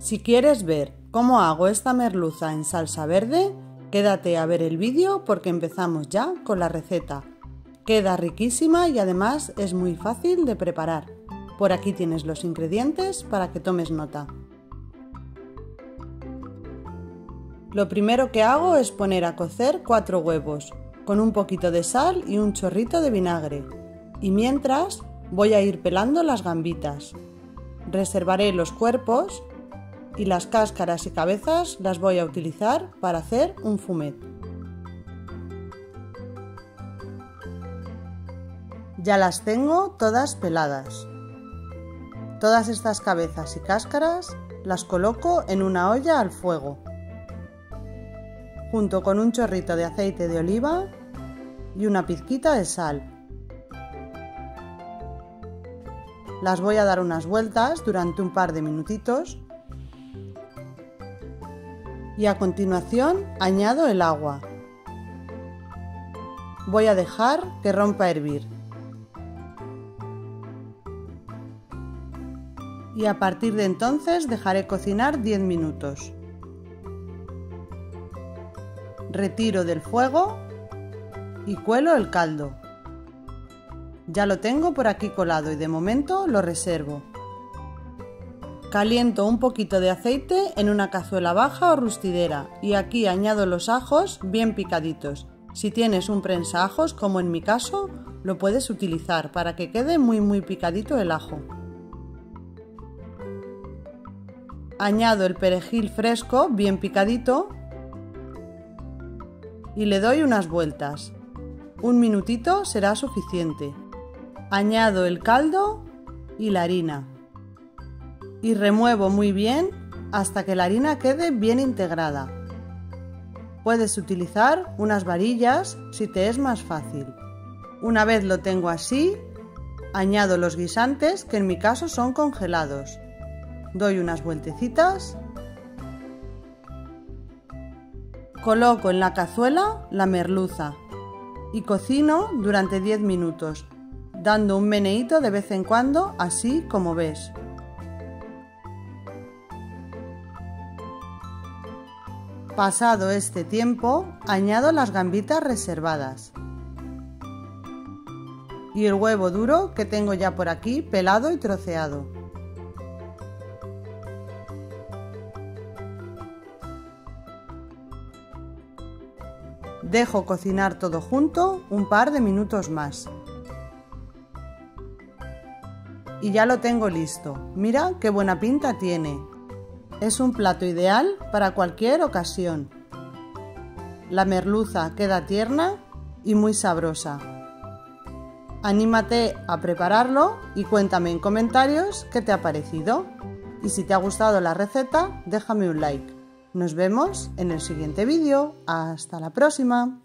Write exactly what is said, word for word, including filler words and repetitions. Si quieres ver cómo hago esta merluza en salsa verde, quédate a ver el vídeo porque empezamos ya con la receta. Queda riquísima y además es muy fácil de preparar. Por aquí tienes los ingredientes para que tomes nota. Lo primero que hago es poner a cocer cuatro huevos, con un poquito de sal y un chorrito de vinagre. Y mientras voy a ir pelando las gambitas. Reservaré los cuerpos y las cáscaras y cabezas las voy a utilizar para hacer un fumet. Ya las tengo todas peladas. Todas estas cabezas y cáscaras las coloco en una olla al fuego, junto con un chorrito de aceite de oliva y una pizquita de sal. Las voy a dar unas vueltas durante un par de minutitos y a continuación añado el agua. Voy a dejar que rompa a hervir. Y a partir de entonces dejaré cocinar diez minutos. Retiro del fuego y cuelo el caldo. Ya lo tengo por aquí colado y de momento lo reservo. Caliento un poquito de aceite en una cazuela baja o rustidera y aquí añado los ajos bien picaditos. Si tienes un prensa ajos, como en mi caso, lo puedes utilizar para que quede muy muy picadito el ajo. Añado el perejil fresco bien picadito y le doy unas vueltas. Un minutito será suficiente. Añado el caldo y la harina. Y remuevo muy bien hasta que la harina quede bien integrada. Puedes utilizar unas varillas si te es más fácil. Una vez lo tengo así, añado los guisantes que en mi caso son congelados. Doy unas vueltecitas. Coloco en la cazuela la merluza y cocino durante diez minutos, dando un meneíto de vez en cuando, así como ves. Pasado este tiempo, añado las gambitas reservadas y el huevo duro que tengo ya por aquí pelado y troceado. Dejo cocinar todo junto un par de minutos más. Y ya lo tengo listo. Mira qué buena pinta tiene. Es un plato ideal para cualquier ocasión. La merluza queda tierna y muy sabrosa. Anímate a prepararlo y cuéntame en comentarios qué te ha parecido. Y si te ha gustado la receta, déjame un like. Nos vemos en el siguiente vídeo. ¡Hasta la próxima!